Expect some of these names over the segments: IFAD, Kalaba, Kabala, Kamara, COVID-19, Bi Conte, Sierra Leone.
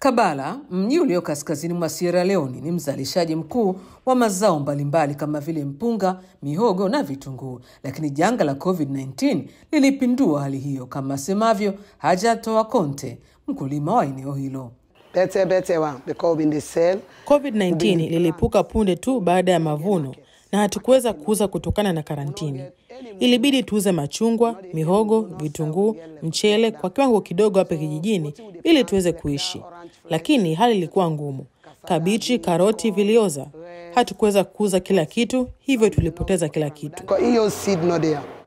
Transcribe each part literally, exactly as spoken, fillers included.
Kabala, mji ulio kaskazini mwa Sierra Leone, ni mzalishaji mkuu wa mazao mbalimbali kama vile mpunga, mihogo na vitunguu. Lakini janga la COVID nineteen lilipindua hali hiyo, kama semavyo Bi Conte, mkulima wa eneo hilo. COVID nineteen lilipuka punde tu baada ya mavuno na hatukuweza kuuza kutokana na karantini. Ilibidi tuuze machungwa, mihogo, vitunguu, mchele kwa kiwango kidogo hapa kijijini ili tuweze kuishi. Lakini hali ilikuwa ngumu. Kabichi, karoti vilioza. Hatukuweza kuuza kila kitu, hivyo tulipoteza kila kitu.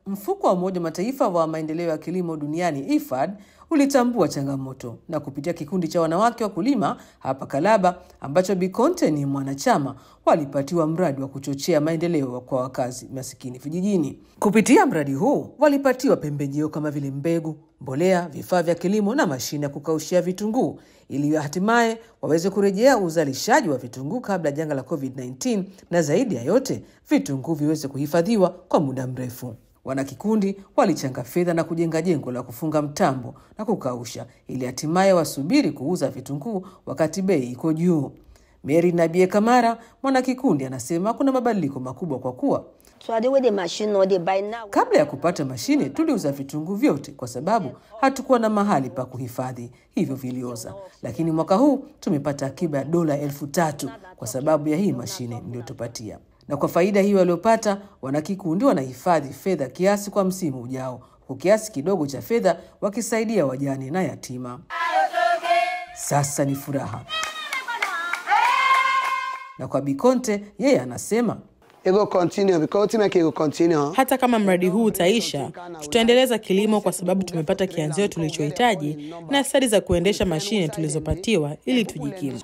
Mfuko wa Umoja wa Mataifa wa maendeleo ya kilimo duniani I F A D ulitambua changamoto na kupitia kikundi cha wanawake wa kulima hapa Kalaba ambacho Bi Conte ni mwanachama walipatiwa mradi wa kuchochea maendeleo kwa wakazi masikini vijijini. Kupitia mradi huu walipatiwa pembejeo kama vile mbegu, mbolea, vifaa vya kilimo na mashine ya kukaushia vitunguu ili hatimaye waweze kurejea uzalishaji wa vitunguu kabla janga la COVID nineteen, na zaidi ya yote vitunguu viweze kuhifadhiwa kwa muda mrefu. Wanakikundi walichanga fedha na kujenga jengo la kufunga mtambo na kukausha ili hatimaye wasubiri kuuza vitunguu wakati bei iko juu. Mary na Bi Kamara, mwanakikundi, anasema kuna mabadiliko makubwa kwa kuwa kabla ya kupata mashine tuliuza vitunguu vyote kwa sababu hatukuwa na mahali pa kuhifadhi, hivyo vilioza. Lakini mwaka huu tumepata akiba ya dola elfu tatu kwa sababu ya hii mashine niliyotupatia. Na kwa faida hiyo waliopata, wanakikundi wanahifadhi fedha kiasi kwa msimu ujao, kwa kiasi kidogo cha fedha wakisaidia wajane na yatima. Sasa ni furaha. Na kwa Bi Conte, yeye anasema hata kama mradi huu utaisha, tutaendeleza kilimo kwa sababu tumepata kianzio tulichohitaji na stadi za kuendesha mashine tulizopatiwa ili tujikimu.